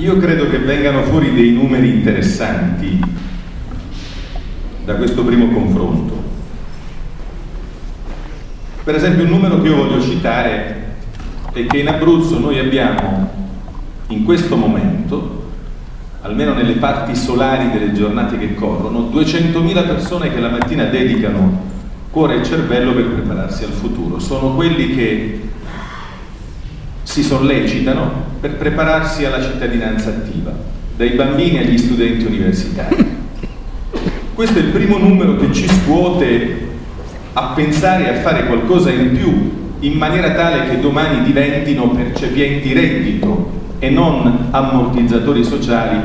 Io credo che vengano fuori dei numeri interessanti da questo primo confronto. Per esempio, un numero che io voglio citare è che in Abruzzo noi abbiamo in questo momento, almeno nelle parti solari delle giornate che corrono, 200.000 persone che la mattina dedicano cuore e cervello per prepararsi al futuro. Sono quelli che si sollecitano per prepararsi alla cittadinanza attiva, dai bambini agli studenti universitari. Questo è il primo numero che ci scuote a pensare e a fare qualcosa in più, in maniera tale che domani diventino percepienti reddito e non ammortizzatori sociali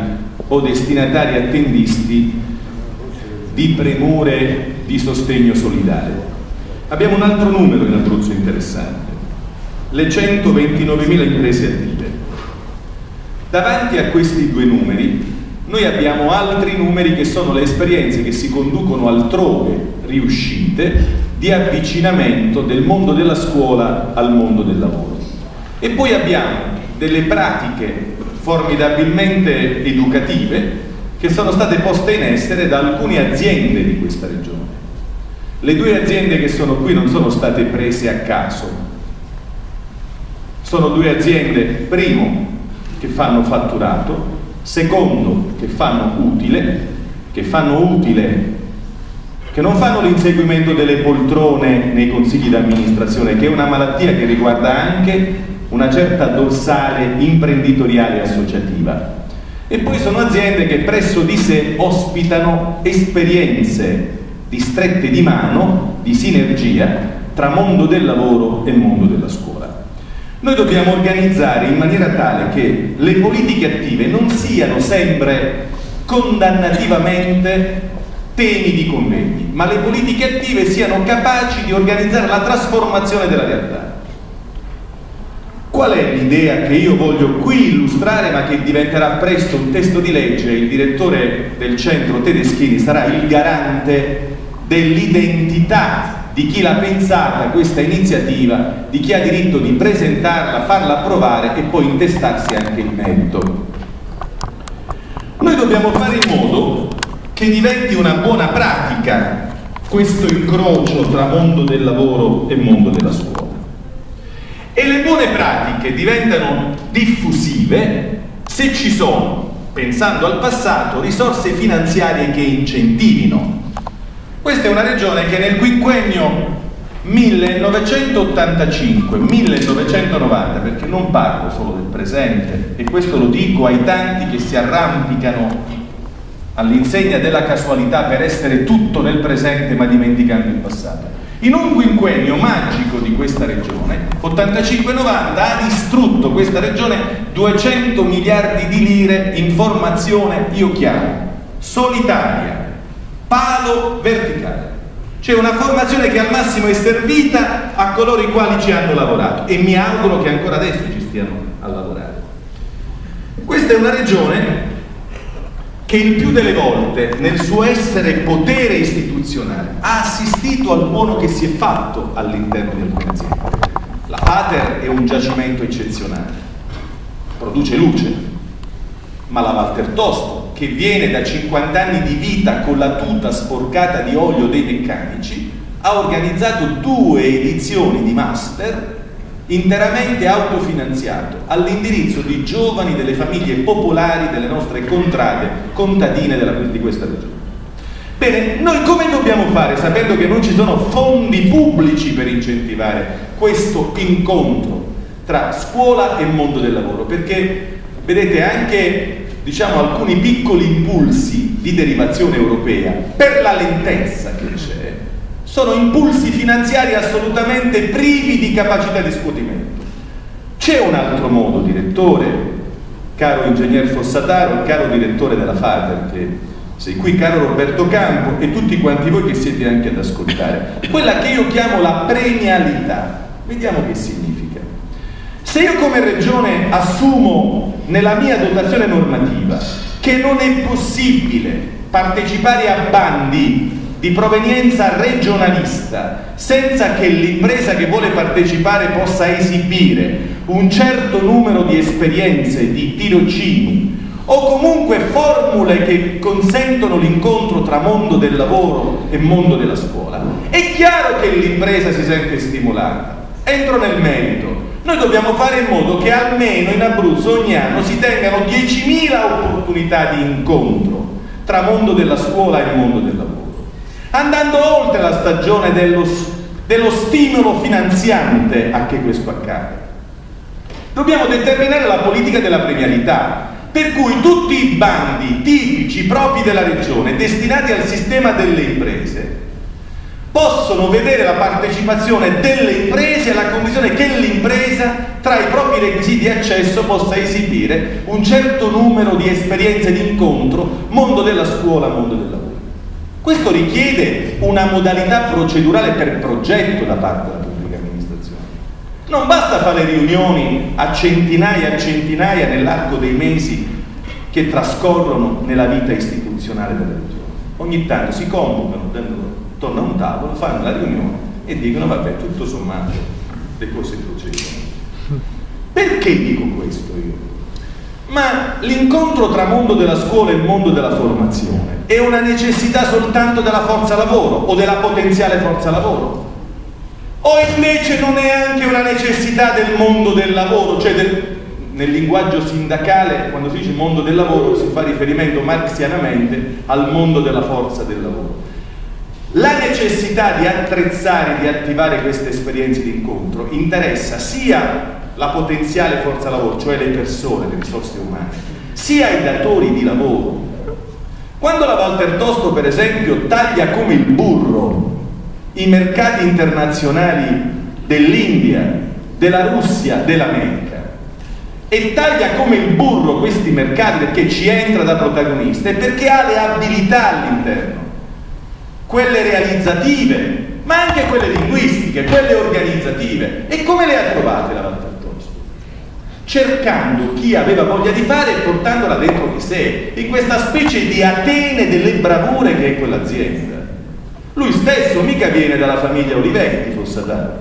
o destinatari attendisti di premure di sostegno solidale. Abbiamo un altro numero in Abruzzo interessante, le 129.000 imprese attive. Davanti a questi due numeri noi abbiamo altri numeri che sono le esperienze che si conducono altrove riuscite di avvicinamento del mondo della scuola al mondo del lavoro. E poi abbiamo delle pratiche formidabilmente educative che sono state poste in essere da alcune aziende di questa regione. Le due aziende che sono qui non sono state prese a caso, sono due aziende, primo, che fanno fatturato, secondo, che fanno utile, che non fanno l'inseguimento delle poltrone nei consigli di amministrazione, che è una malattia che riguarda anche una certa dorsale imprenditoriale e associativa. E poi sono aziende che presso di sé ospitano esperienze di strette di mano, di sinergia tra mondo del lavoro e mondo della scuola. Noi dobbiamo organizzare in maniera tale che le politiche attive non siano sempre condannativamente temi di convegni, ma le politiche attive siano capaci di organizzare la trasformazione della realtà. Qual è l'idea che io voglio qui illustrare, ma che diventerà presto un testo di legge? Il direttore del centro Tedeschini sarà il garante dell'identità di chi l'ha pensata questa iniziativa, di chi ha diritto di presentarla, farla approvare e poi intestarsi anche il merito. Noi dobbiamo fare in modo che diventi una buona pratica questo incrocio tra mondo del lavoro e mondo della scuola. E le buone pratiche diventano diffusive se ci sono, pensando al passato, risorse finanziarie che incentivino. Questa è una regione che nel quinquennio 1985-1990, perché non parlo solo del presente, e questo lo dico ai tanti che si arrampicano all'insegna della casualità per essere tutto nel presente ma dimenticando il passato. In un quinquennio magico di questa regione, 85-90, ha distrutto questa regione 200 miliardi di lire in formazione, io chiamo, solitaria, palo verticale. Cioè una formazione che al massimo è servita a coloro i quali ci hanno lavorato, e mi auguro che ancora adesso ci stiano a lavorare. Questa è una regione che il più delle volte nel suo essere potere istituzionale ha assistito al buono che si è fatto all'interno di alcune aziende. La Fater è un giacimento eccezionale, produce luce, ma la Walter Tosto, che viene da 50 anni di vita con la tuta sporcata di olio dei meccanici, ha organizzato 2 edizioni di master interamente autofinanziato all'indirizzo di giovani delle famiglie popolari delle nostre contadine di questa regione. Bene, noi come dobbiamo fare, sapendo che non ci sono fondi pubblici per incentivare questo incontro tra scuola e mondo del lavoro? Perché vedete anche, diciamo, alcuni piccoli impulsi di derivazione europea, per la lentezza che c'è, sono impulsi finanziari assolutamente privi di capacità di scuotimento. C'è un altro modo, direttore, caro ingegner Fossataro, caro direttore della Fater, che sei qui, caro Roberto Campo e tutti quanti voi che siete anche ad ascoltare, quella che io chiamo la premialità. Vediamo che significa. Se io come regione assumo nella mia dotazione normativa che non è possibile partecipare a bandi di provenienza regionalista senza che l'impresa che vuole partecipare possa esibire un certo numero di esperienze, di tirocini, o comunque formule che consentono l'incontro tra mondo del lavoro e mondo della scuola, è chiaro che l'impresa si sente stimolata. Entro nel merito. Noi dobbiamo fare in modo che almeno in Abruzzo ogni anno si tengano 10.000 opportunità di incontro tra mondo della scuola e mondo del lavoro, andando oltre la stagione dello stimolo finanziante a che questo accade. Dobbiamo determinare la politica della premialità, per cui tutti i bandi tipici propri della regione destinati al sistema delle imprese possono vedere la partecipazione delle imprese alla condizione che l'impresa tra i propri requisiti di accesso possa esibire un certo numero di esperienze di incontro mondo della scuola, mondo del lavoro. Questo richiede una modalità procedurale per progetto da parte della pubblica amministrazione. Non basta fare riunioni a centinaia nell'arco dei mesi che trascorrono nella vita istituzionale della regione. Ogni tanto si convocano torna a un tavolo, fanno la riunione e dicono vabbè, tutto sommato le cose procedono. Perché dico questo io? Ma l'incontro tra mondo della scuola e mondo della formazione è una necessità soltanto della forza lavoro o della potenziale forza lavoro? O invece non è anche una necessità del mondo del lavoro, cioè nel linguaggio sindacale, quando si dice mondo del lavoro si fa riferimento marxianamente al mondo della forza del lavoro. La necessità di attrezzare, di attivare queste esperienze di incontro interessa sia la potenziale forza lavoro, cioè le persone, le risorse umane, sia i datori di lavoro. Quando la Walter Tosto, per esempio, taglia come il burro i mercati internazionali dell'India, della Russia, dell'America, e taglia come il burro questi mercati perché ci entra da protagonista e perché ha le abilità all'interno, quelle realizzative, ma anche quelle linguistiche, quelle organizzative. E come le ha trovate la Walter Tosto? Cercando chi aveva voglia di fare e portandola dentro di sé, in questa specie di Atene delle bravure che è quell'azienda. Lui stesso mica viene dalla famiglia Olivetti, Fossataro.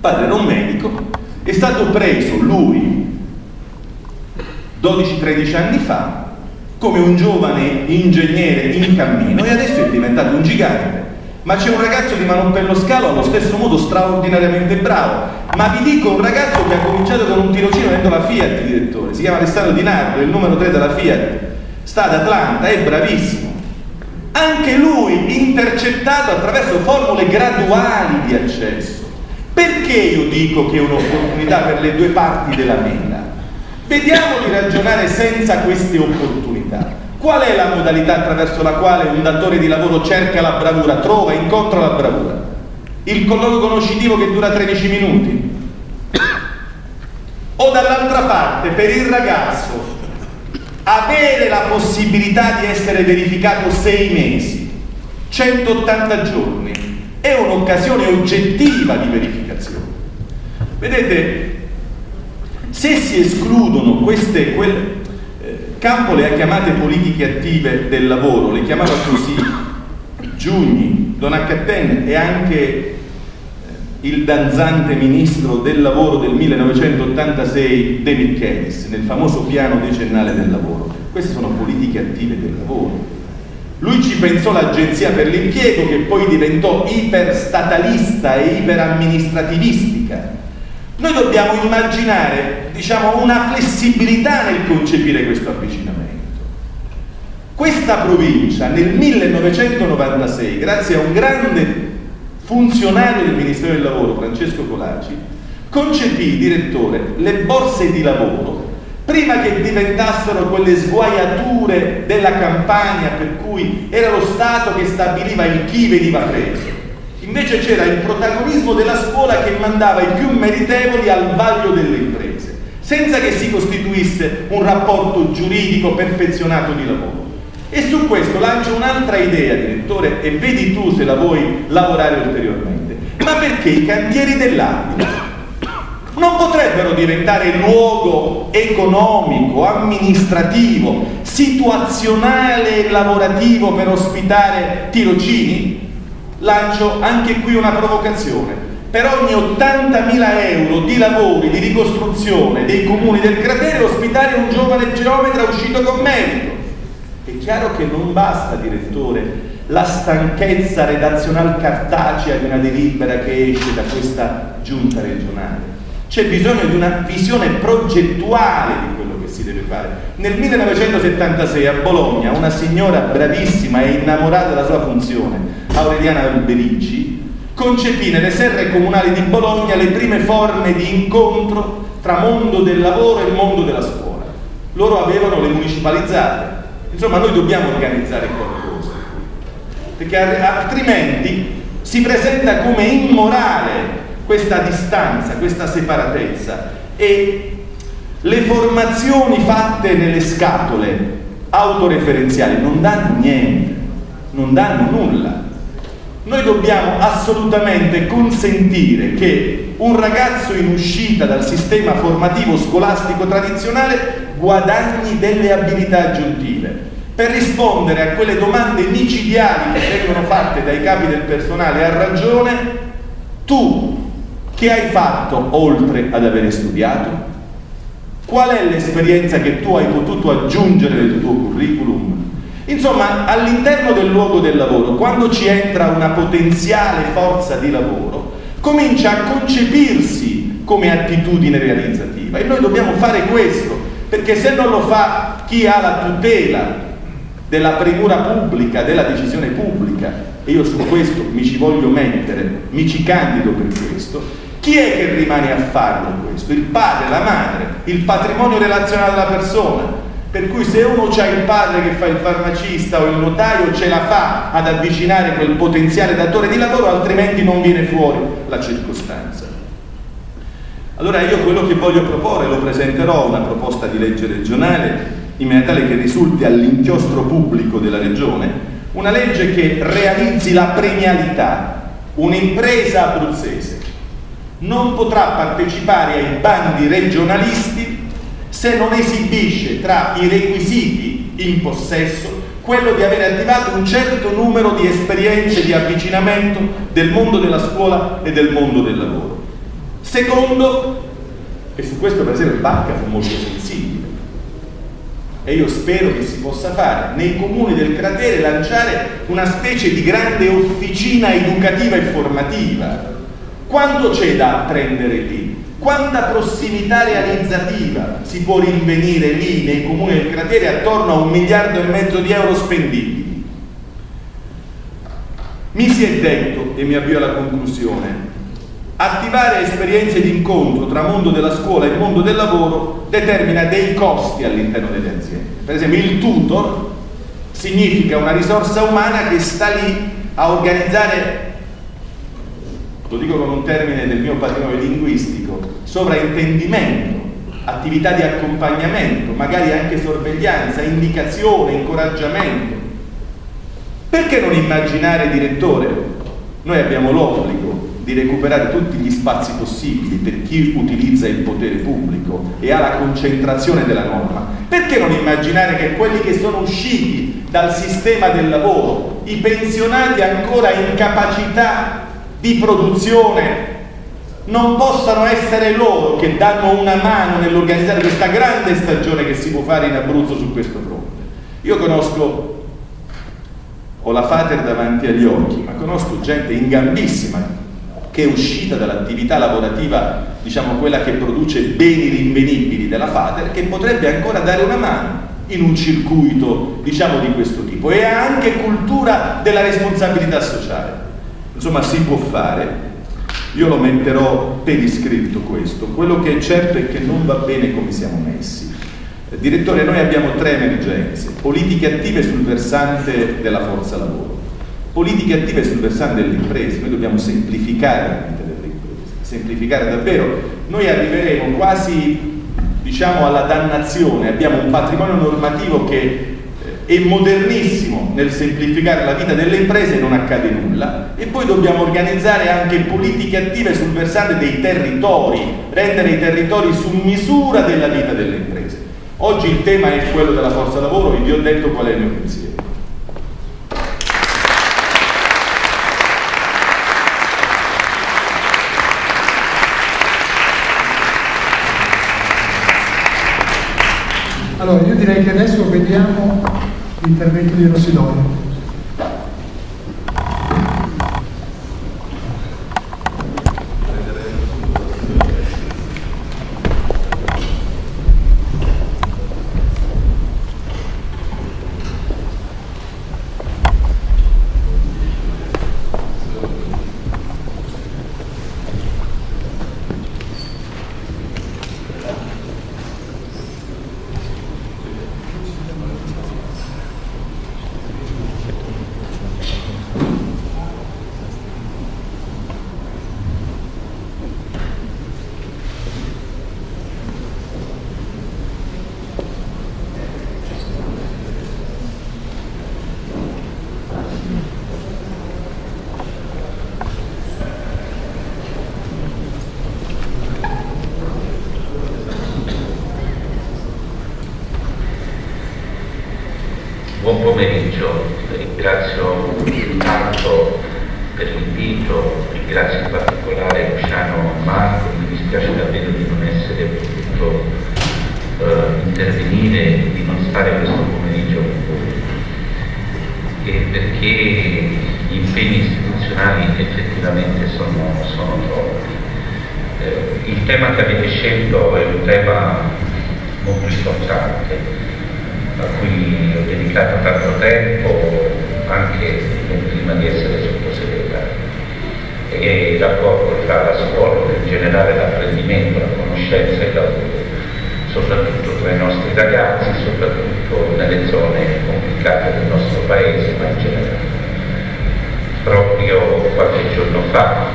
Padre era un medico, è stato preso lui 12-13 anni fa come un giovane ingegnere in cammino e adesso è diventato un gigante. Ma c'è un ragazzo di Manopello Scalo allo stesso modo straordinariamente bravo, ma vi dico un ragazzo che ha cominciato con un tirocinio dentro la Fiat, direttore, si chiama Alessandro Di Nardo, il numero 3 della Fiat, sta ad Atlanta, è bravissimo, anche lui intercettato attraverso formule graduali di accesso. Perché io dico che è un'opportunità per le due parti della mela? Vediamo di ragionare senza queste opportunità. Qual è la modalità attraverso la quale un datore di lavoro cerca la bravura, trova, incontra la bravura? Il colloquio conoscitivo che dura 13 minuti? O dall'altra parte, per il ragazzo, avere la possibilità di essere verificato 6 mesi, 180 giorni, è un'occasione oggettiva di verificazione. Vedete, se si escludono quelle... Campo le ha chiamate politiche attive del lavoro, le chiamava così Giugni, Don Accattene e anche il danzante ministro del lavoro del 1986 De Michelis, nel famoso piano decennale del lavoro. Queste sono politiche attive del lavoro. Lui ci pensò l'Agenzia per l'Impiego, che poi diventò iperstatalista e iperamministrativistica. Noi dobbiamo immaginare, diciamo, una flessibilità nel concepire questo avvicinamento. Questa provincia nel 1996, grazie a un grande funzionario del Ministero del Lavoro, Francesco Colaci, concepì, direttore, le borse di lavoro prima che diventassero quelle sguaiature della campagna per cui era lo Stato che stabiliva il chi veniva preso. Invece c'era il protagonismo della scuola che mandava i più meritevoli al vaglio delle imprese, senza che si costituisse un rapporto giuridico perfezionato di lavoro. E su questo lancio un'altra idea, direttore, e vedi tu se la vuoi lavorare ulteriormente. Ma perché i cantieri dell'abito non potrebbero diventare luogo economico, amministrativo, situazionale e lavorativo per ospitare tirocini? Lancio anche qui una provocazione. per ogni 80.000 euro di lavori di ricostruzione dei comuni del cratere ospitare un giovane geometra uscito con merito. È chiaro che non basta, direttore, la stanchezza redazional cartacea di una delibera che esce da questa giunta regionale. C'è bisogno di una visione progettuale di quello che si deve fare. Nel 1976 a Bologna una signora bravissima e innamorata della sua funzione, Aureliana Ruberici, concepì nelle serre comunali di Bologna le prime forme di incontro tra mondo del lavoro e mondo della scuola. Loro avevano le municipalizzate. Insomma, noi dobbiamo organizzare qualcosa, perché altrimenti si presenta come immorale questa distanza, questa separatezza, e le formazioni fatte nelle scatole autoreferenziali non danno niente, non danno nulla. Noi dobbiamo assolutamente consentire che un ragazzo in uscita dal sistema formativo scolastico tradizionale guadagni delle abilità aggiuntive per rispondere a quelle domande micidiali che vengono fatte dai capi del personale a ragione. Tu che hai fatto oltre ad avere studiato? Qual è l'esperienza che tu hai potuto aggiungere nel tuo curriculum? Insomma, all'interno del luogo del lavoro, quando ci entra una potenziale forza di lavoro, comincia a concepirsi come attitudine realizzativa, e noi dobbiamo fare questo, perché se non lo fa chi ha la tutela della premura pubblica, della decisione pubblica, e io su questo mi ci voglio mettere, mi ci candido per questo, chi è che rimane a farlo questo? Il padre, la madre, il patrimonio relazionale della persona. Per cui se uno c'ha il padre che fa il farmacista o il notaio, ce la fa ad avvicinare quel potenziale datore di lavoro, altrimenti non viene fuori la circostanza. Allora io quello che voglio proporre, lo presenterò una proposta di legge regionale in maniera tale che risulti all'inchiostro pubblico della regione, una legge che realizzi la premialità. Un'impresa abruzzese non potrà partecipare ai bandi regionalisti se non esibisce tra i requisiti in possesso quello di aver attivato un certo numero di esperienze di avvicinamento del mondo della scuola e del mondo del lavoro. Secondo, e su questo per esempio Bacca fu molto sensibile, e io spero che si possa fare, nei comuni del cratere lanciare una specie di grande officina educativa e formativa. Quanto c'è da apprendere lì? Quanta prossimità realizzativa si può rinvenire lì nei comuni del cratere attorno a 1,5 miliardi di euro spendibili? Mi si è detto, e mi avvio alla conclusione, attivare esperienze di incontro tra mondo della scuola e mondo del lavoro determina dei costi all'interno delle aziende. Per esempio il tutor significa una risorsa umana che sta lì a organizzare, lo dico con un termine del mio patrimonio linguistico, sovraintendimento, attività di accompagnamento, magari anche sorveglianza, indicazione, incoraggiamento. Perché non immaginare, direttore, noi abbiamo l'obbligo di recuperare tutti gli spazi possibili per chi utilizza il potere pubblico e ha la concentrazione della norma, perché non immaginare che quelli che sono usciti dal sistema del lavoro, i pensionati ancora in capacità di produzione, non possano essere loro che danno una mano nell'organizzare questa grande stagione che si può fare in Abruzzo su questo fronte. Io conosco, ho la Fater davanti agli occhi, ma conosco gente in gambissima che è uscita dall'attività lavorativa, diciamo quella che produce beni rinvenibili della Fater, che potrebbe ancora dare una mano in un circuito, diciamo, di questo tipo, e ha anche cultura della responsabilità sociale. Insomma, si può fare, io lo metterò per iscritto questo. Quello che è certo è che non va bene come siamo messi. Direttore, noi abbiamo tre emergenze: politiche attive sul versante della forza lavoro, politiche attive sul versante delle imprese. Noi dobbiamo semplificare la vita delle imprese, semplificare davvero. Noi arriveremo quasi, diciamo, alla dannazione. Abbiamo un patrimonio normativo che è modernissimo nel semplificare la vita delle imprese, non accade nulla. E poi dobbiamo organizzare anche politiche attive sul versante dei territori, rendere i territori su misura della vita delle imprese. Oggi il tema è quello della forza lavoro e vi ho detto qual è il mio pensiero. Allora, io direi che adesso vediamo l'intervento di Rossi-Doria. Ringrazio Marco per l'invito, ringrazio in particolare Luciano Marco, mi dispiace davvero di non essere potuto intervenire, di non stare questo pomeriggio con voi, perché gli impegni istituzionali effettivamente sono troppi. Il tema che avete scelto è un tema molto importante, a cui ho dedicato tanto tempo anche prima di essere sottosegretario, e il rapporto tra la scuola e in generale l'apprendimento, la conoscenza e il lavoro, soprattutto tra i nostri ragazzi, soprattutto nelle zone complicate del nostro paese, ma in generale. Proprio qualche giorno fa,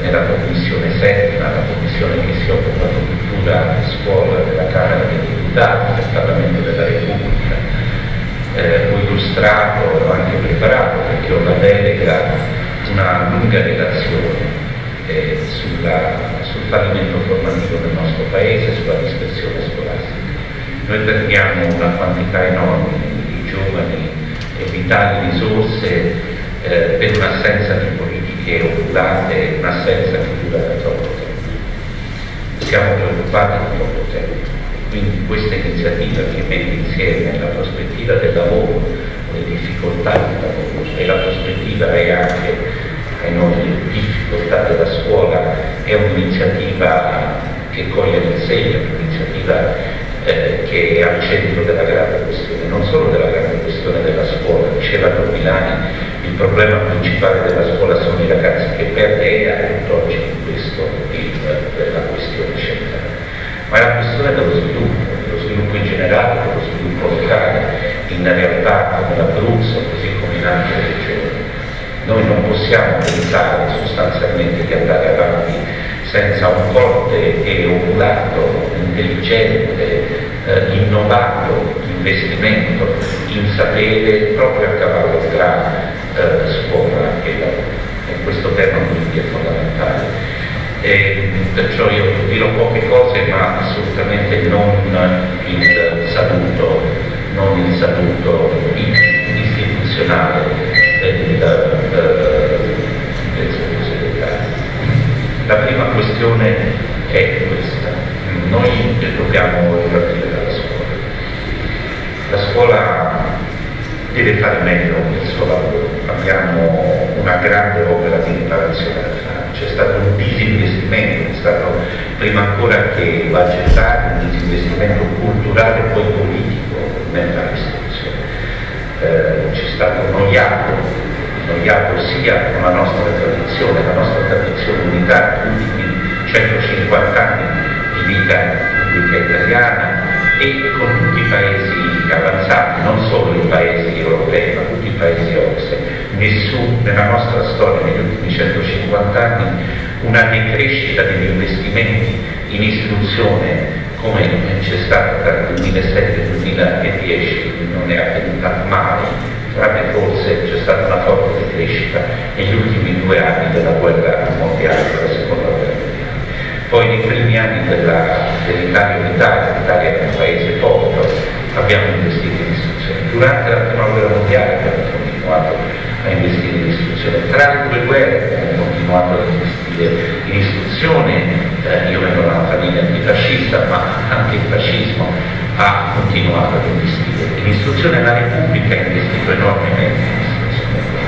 nella commissione 7, la commissione che si occupa di cultura e scuola della Camera dei Deputati, del Parlamento della Repubblica, ho illustrato, ho anche preparato, perché ho la delega, una lunga relazione sul fallimento formativo del nostro Paese e sulla dispersione scolastica. Noi perdiamo una quantità enorme di giovani e vitali risorse per un'assenza di politiche oculate, un'assenza che dura da troppo tempo. Siamo preoccupati da troppo tempo. Quindi questa iniziativa che mette insieme la prospettiva del lavoro, le difficoltà del lavoro, e la prospettiva è anche enormi difficoltà della scuola, è un'iniziativa che coglie nel segno, un'iniziativa che è al centro della grande questione, non solo della grande questione della scuola. Diceva Don Milani, il problema principale della scuola sono i ragazzi che perde, e oggi questo è la questione centrale. Ma la questione dello sviluppo in generale, dello sviluppo locale, in realtà come l'Abruzzo, così come in altre regioni. Noi non possiamo pensare sostanzialmente di andare avanti senza un forte e oculato, intelligente, innovato investimento in sapere proprio a cavallo tra scuola e lavoro. E questo tema quindi è fondamentale. E perciò io dirò poche cose, ma assolutamente non il saluto istituzionale del sottosegretario. La prima questione è questa: noi dobbiamo ripartire dalla scuola. La scuola deve fare meglio il suo lavoro. Abbiamo una grande opera di riparazione da fare. C'è stato un disinvestimento, è stato prima ancora che budgetario un disinvestimento culturale e poi politico nella istruzione. C'è stato un noiato sia con la nostra tradizione unitaria, di 150 anni di vita pubblica italiana, e con tutti i paesi avanzati, non solo i paesi europei, ma tutti i paesi OCSE. Nella nostra storia, negli ultimi 150 anni, una decrescita degli investimenti in istruzione come c'è stata tra il 2007 e il 2010 non è avvenuta mai, tranne forse c'è stata una forte decrescita negli ultimi 2 anni della guerra mondiale, della seconda guerra mondiale. Poi nei primi anni dell'Italia unitaria, l'Italia è un paese povero, abbiamo investito in istruzione. Durante la prima guerra mondiale abbiamo continuato a investire in istruzione. Tra le 2 guerre abbiamo continuato ad investire in istruzione. Io vengo da una famiglia antifascista, ma anche il fascismo ha continuato ad investire. L'istruzione della Repubblica ha investito enormemente in istruzione,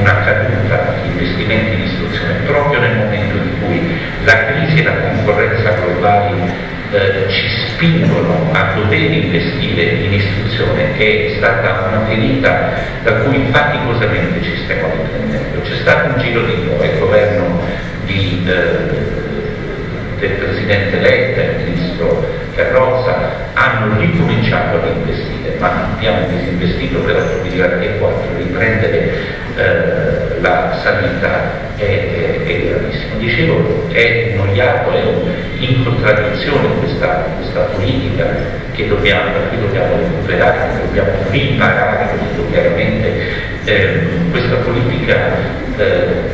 una caduta di investimenti in istruzione proprio nel momento in cui la crisi e la concorrenza globali ci spingono a dover investire in istruzione, che è stata una ferita da cui faticosamente ci stiamo riprendendo. C'è stato un giro di nuovo, il governo del Presidente Letta e del Ministro Carrozza hanno ricominciato ad investire, ma abbiamo disinvestito per la 2004, riprendere la sanità è gravissimo. Dicevo, è noiato, è in contraddizione questa politica che dobbiamo recuperare, che dobbiamo riparare, perché chiaramente questa politica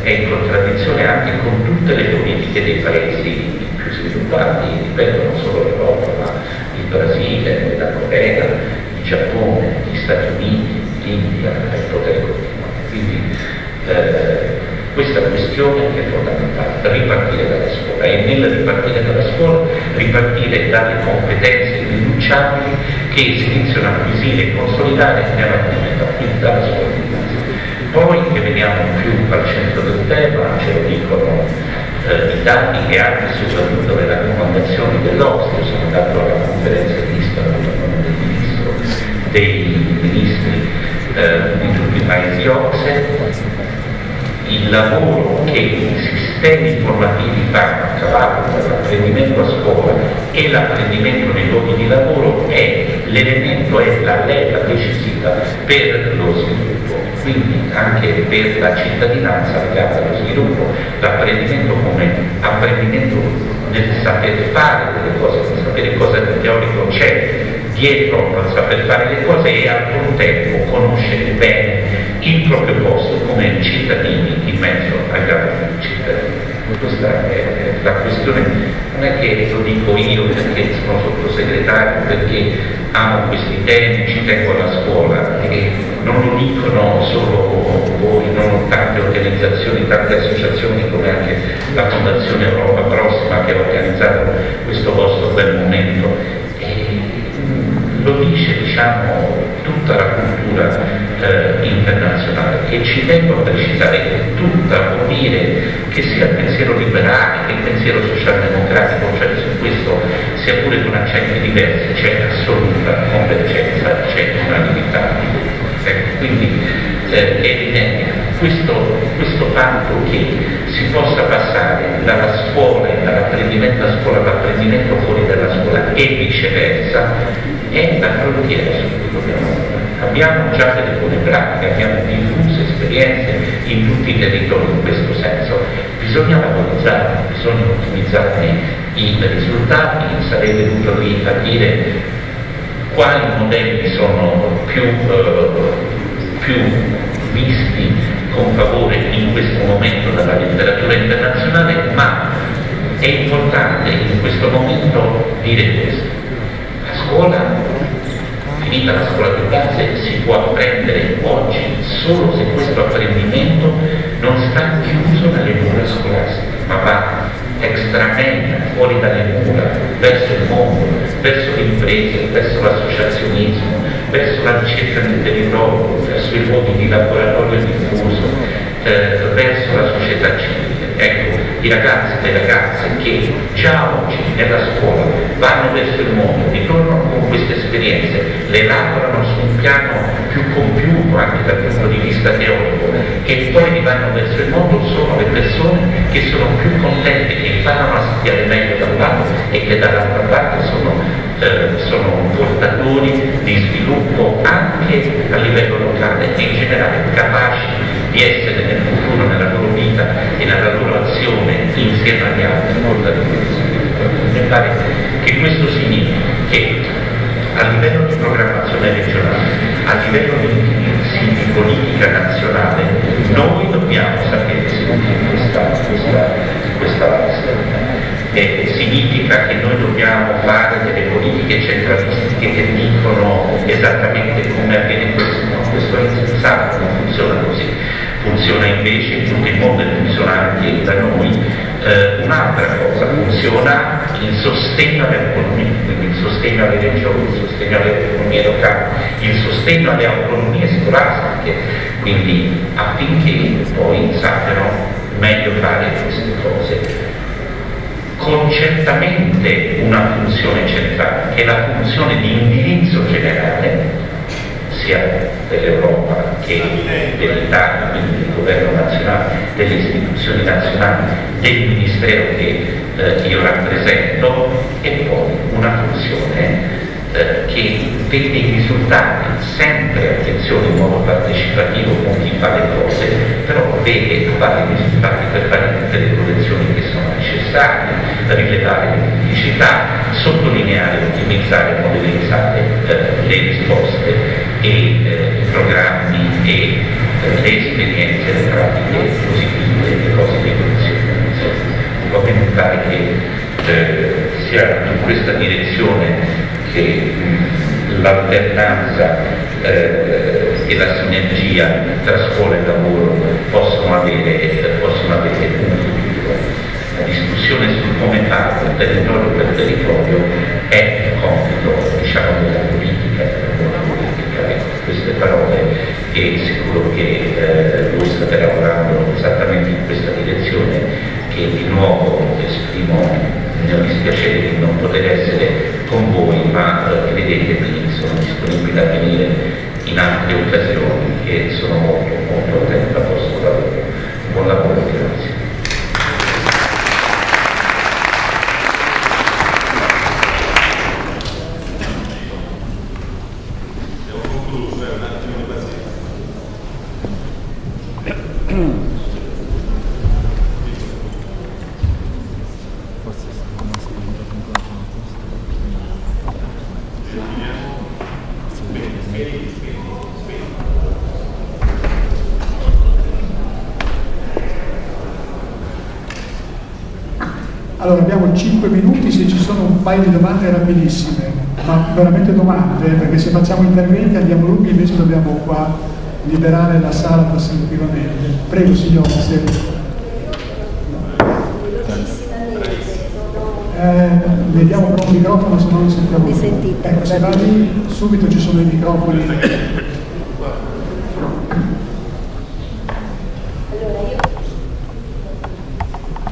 è in contraddizione anche con tutte le politiche dei paesi più sviluppati, ripeto, non solo l'Europa, ma il Brasile, la Corea, il Giappone, gli Stati Uniti, l'India, il potere continuare. Quindi questa questione è fondamentale, ripartire dalla scuola, e nel ripartire dalla scuola ripartire dalle competenze irrinunciabili che si iniziano a acquisire e consolidare piano piano, quindi dalla scuola di base. Poi che veniamo più al centro del tema, ce lo dicono i dati che anche soprattutto le raccomandazioni dell'OCSE. Sono andato alla conferenza di Istanbul dei ministri di tutti i paesi OCSE. Il lavoro che i sistemi formativi fanno a cavallo tra l'apprendimento a scuola e l'apprendimento nei luoghi di lavoro è l'elemento, è la leva decisiva per lo sviluppo, quindi anche per la cittadinanza legata allo sviluppo, l'apprendimento come apprendimento del sapere fare delle cose, del sapere cosa di teorico c'è dietro al saper fare le cose e al contempo conoscere bene il proprio posto come cittadini in mezzo agli altri cittadini. Questa è la questione, non è che lo dico io perché sono sottosegretario, perché amo questi temi, ci tengo alla scuola, e non lo dicono solo voi, non tante organizzazioni, tante associazioni come anche la Fondazione Europa Prossima che ha organizzato questo vostro bel momento, e lo dice, diciamo, tutta la cultura internazionale, che ci tengo a precisare che tutta, vuol dire che sia il pensiero liberale, che il pensiero socialdemocratico, cioè su questo, sia pure con accenti diversi, c'è assoluta convergenza, c'è unanimità. Ecco, quindi è evidente questo fatto che si possa passare dalla scuola, dall'apprendimento a scuola all'apprendimento fuori dalla scuola e viceversa, è la frontiera su cui dobbiamo. Abbiamo già delle buone pratiche, abbiamo diffuse esperienze in tutti i territori in questo senso. Bisogna valorizzarle, bisogna ottimizzarne i risultati. Sarebbe dovuto lì a dire quali modelli sono più visti con favore in questo momento dalla letteratura internazionale, ma è importante in questo momento dire questo. La scuola, finita la scuola di base, si può apprendere oggi solo se questo apprendimento non sta chiuso dalle mura scolastiche, ma va extramena, fuori dalle mura, verso il mondo, verso l'impresa, verso l'associazionismo, verso la ricerca del territorio, verso i luoghi di laboratorio diffuso, verso la società civile. Ecco, i ragazzi e le ragazze che già oggi nella scuola vanno verso il mondo, ritornano con queste esperienze, le elaborano su un piano più compiuto anche dal punto di vista teorico, e poi li vanno verso il mondo, sono le persone che sono più contente, che imparano a studiare meglio da un lato e che dall'altra parte sono portatori di sviluppo anche a livello locale e in generale capaci di essere nel futuro, nella loro vita e nella loro azione insieme agli altri portatori di sviluppo. Mi pare che questo significhi che a livello di programmazione regionale, a livello di politica nazionale, noi dobbiamo sapere sentire questa vasta. Significa che noi dobbiamo fare delle politiche centralistiche che dicono esattamente come avviene questo è insensato, non funziona così. Funziona invece in tutto il mondo e funziona anche da noi un'altra cosa funziona il sostegno all'economia, quindi il sostegno alle regioni, il sostegno alle economie locali, il sostegno alle autonomie scolastiche, quindi affinché poi sappiano meglio fare queste cose. Con certamente una funzione centrale, che è la funzione di indirizzo generale, sia dell'Europa che dell'Italia, quindi del governo nazionale, delle istituzioni nazionali, del ministero che io rappresento, e poi una funzione che vede i risultati, sempre attenzione in modo partecipativo con chi fa le cose, però vede fare i risultati per fare tutte le correzioni che sono necessarie, rilevare le criticità, sottolineare, ottimizzare, modellizzare le risposte e i programmi e le esperienze, le pratiche positive, le cose che funzionano. Proprio mi pare che sia in questa direzione che l'alternanza e la sinergia tra scuola e lavoro possono avere un futuro. La discussione su come farlo territorio per territorio è un compito, diciamo, della politica, della buona politica. Queste parole, e sicuro che voi state lavorando esattamente in questa direzione, che di nuovo esprimo il mio dispiacere di non poter essere con voi, ma vedete che sono disponibile a venire in altre occasioni e sono molto, molto attento al vostro lavoro. Buon lavoro, grazie. Siamo conclusi, un attimo di pazienza. Allora, abbiamo 5 minuti, se ci sono un paio di domande rapidissime, ma veramente domande, perché se facciamo interventi andiamo lunghi, invece dobbiamo qua liberare la sala tassativamente. Prego signora, se... vediamo con un microfono, se non lo sentiamo. Mi sentite? Ecco, se va lì, subito ci sono i microfoni. Allora, io...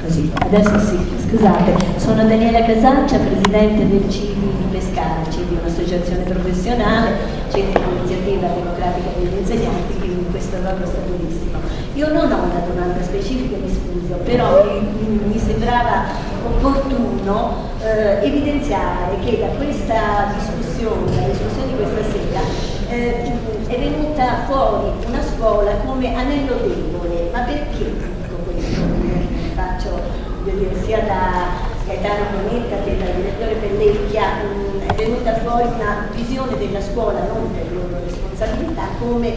Così, adesso sì. Scusate, sono Daniela Casaccia, presidente del CIVI di Pescara, CIVI è un'associazione professionale, centro di iniziativa democratica degli insegnanti, quindi questo lavoro è stato bellissimo. Io non ho una domanda specifica, mi scuso, però mi sembrava opportuno evidenziare che da questa discussione, dalla discussione di questa sera, è venuta fuori una scuola come anello debole. Ma perché dico questo? Faccio... sia da Gaetano Bonetta che dal direttore Pellecchia è venuta fuori una visione della scuola, non per loro responsabilità, come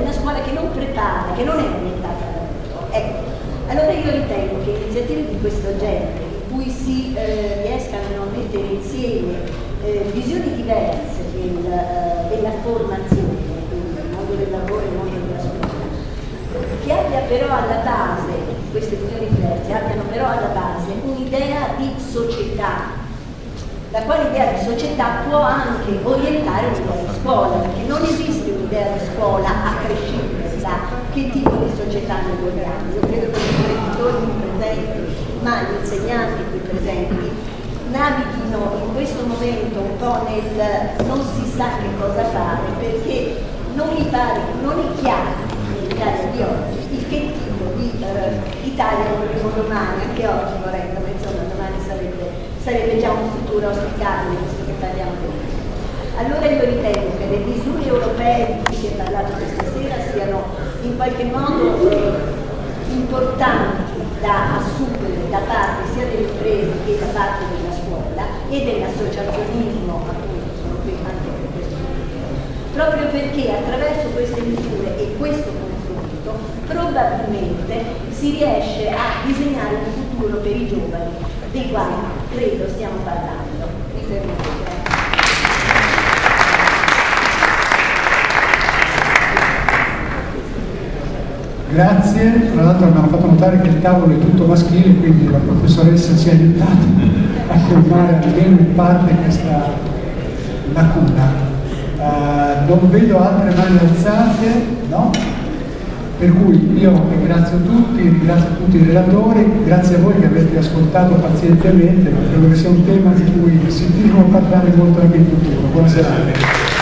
una scuola che non prepara, che non è orientata al lavoro. Ecco, allora io ritengo che iniziative di questo genere, in cui si riescano a mettere insieme visioni diverse della formazione, quindi il mondo del lavoro e il mondo della scuola, che abbia però alla base queste visioni diverse abbiano però alla base un'idea di società, la quale idea di società può anche orientare la scuola, perché non esiste un'idea di scuola a prescindere da che tipo di società noi vogliamo. Io credo che i genitori qui presenti, ma gli insegnanti qui presenti, navighino in questo momento un po' nel non si sa che cosa fare, perché non mi pare, non è chiaro nell'Italia di oggi il che tipo Italia vorremmo domani, anche oggi vorremmo, ma insomma domani sarebbe già un futuro auspicabile, visto che parliamo di questo. Allora io ritengo che le misure europee di cui si è parlato questa sera siano in qualche modo importanti da assumere da parte sia delle imprese che da parte della scuola e dell'associazionismo, appunto, sono qui anche per questo motivo, proprio perché attraverso queste misure e questo probabilmente si riesce a disegnare un futuro per i giovani, dei quali credo stiamo parlando. Mi fermo. Grazie, tra l'altro abbiamo fatto notare che il tavolo è tutto maschile, quindi la professoressa si è aiutata a colmare almeno in parte questa lacuna. Non vedo altre mani alzate, no? Per cui io ringrazio tutti i relatori, grazie a voi che avete ascoltato pazientemente, credo che sia un tema di cui sentiremo parlare molto anche in futuro. Buonasera.